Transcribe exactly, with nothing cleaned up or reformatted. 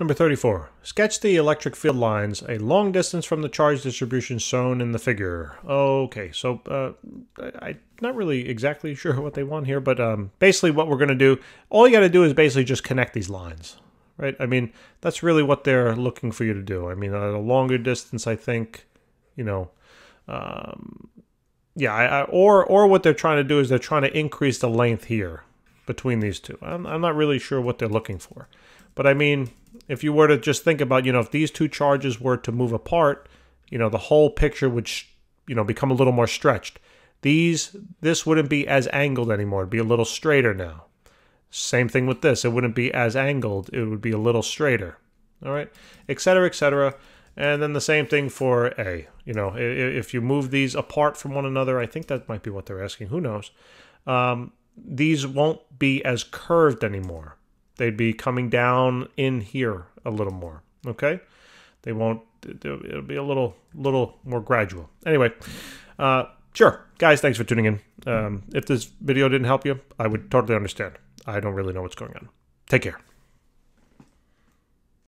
Number thirty-four. Sketch the electric field lines a long distance from the charge distribution shown in the figure. Okay, so uh, I'm not really exactly sure what they want here, but um, basically what we're going to do, all you got to do is basically just connect these lines, right? I mean, that's really what they're looking for you to do. I mean, at a longer distance, I think, you know, um, yeah, I, I, or, or what they're trying to do is they're trying to increase the length here between these two. I'm, I'm not really sure what they're looking for, but I mean, if you were to just think about, you know, if these two charges were to move apart, you know, the whole picture would, sh you know, become a little more stretched. These, this wouldn't be as angled anymore. It'd be a little straighter now. Same thing with this. It wouldn't be as angled. It would be a little straighter. All right, et cetera, et cetera. And then the same thing for A. You know, if you move these apart from one another, I think that might be what they're asking. Who knows? Um, these won't be as curved anymore. They'd be coming down in here a little more, okay? They won't, it'll be a little little more gradual. Anyway, uh, sure. Guys, thanks for tuning in. Um, if this video didn't help you, I would totally understand. I don't really know what's going on. Take care.